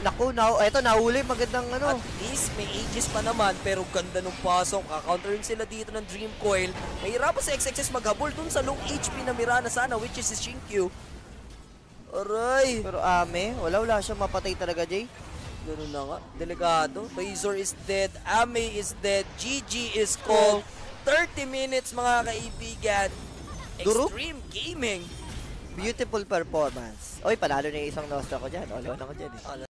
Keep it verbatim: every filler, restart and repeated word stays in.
Naku, na eto, nahuli. Magandang ano. At least may ages pa naman, pero ganda nung pasok. Kakounterin sila dito ng Dream Coil. Mahirapan si X X S maghabol dun sa long H P na Mirana sana, which is si Shinkyu. Aray! Pero Ami, wala-wala siya mapatay talaga, Jay. Ganun na nga. Delikado. Razor is dead. Ami is dead. G G is called. thirty minutes, mga kaibigan. Extreme Gaming. Beautiful performance. Oy, panalo na isang nostra ko dyan. Olo na ko dyan eh.